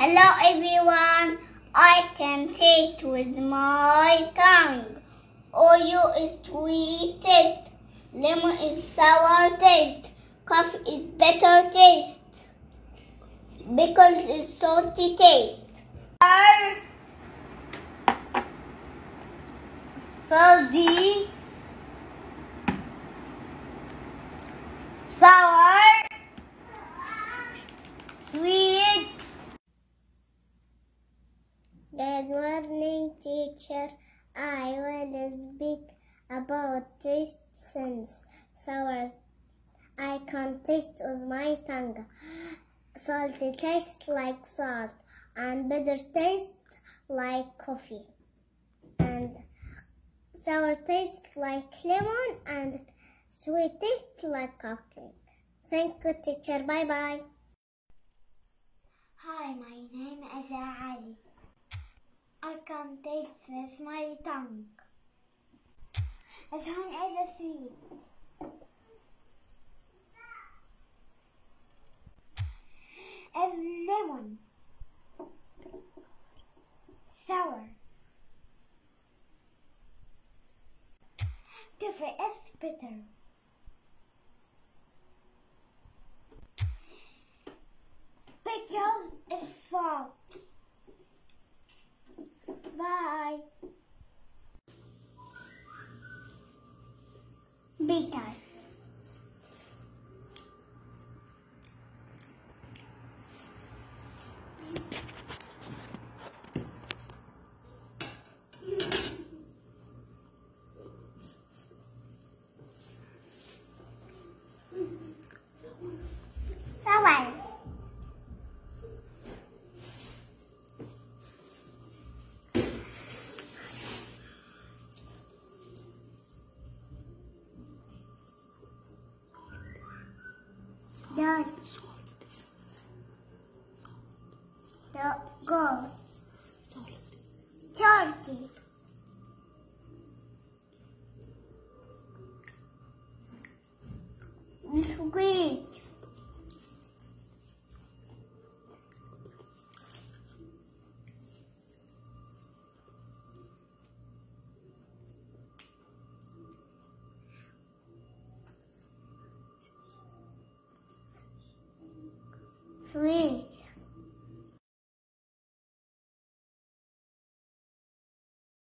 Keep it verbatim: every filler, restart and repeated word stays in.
Hello everyone, I can taste with my tongue. Oreo is sweet taste, lemon is sour taste, coffee is bitter taste, pickles is salty taste. Are salty, sour, sweet. Good morning, teacher. I want to speak about taste sense. Sour, I can taste with my tongue. Salty taste like salt, and bitter taste like coffee, and sour taste like lemon, and sweet taste like cupcake. Thank you, teacher. Bye bye. Hi, my name is Ali. I can taste with my tongue. As one is a sweet. As lemon. Sour. Coffee is bitter. Pickles is salt. Bye. Bitter. Dutch, the gold, turkey, biscuit, sweet.